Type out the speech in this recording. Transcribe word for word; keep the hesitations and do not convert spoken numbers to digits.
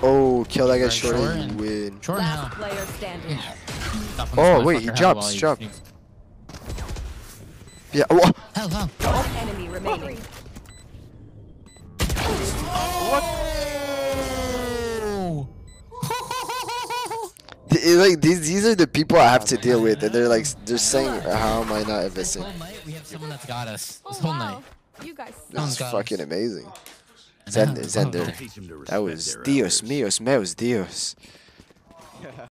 Oh, kill that guy short and win. Short now. Oh wait, he jumps, jump. Yeah. Oh. Hello. One enemy remaining. Oh. What? It, like these, these are the people I have to deal with, and they're like, they're saying, "How am I not investing?" This whole night we have someone that's got us. This whole night. You guys. This is fucking amazing. Zender, Zender. That was Dios míos, meus Dios.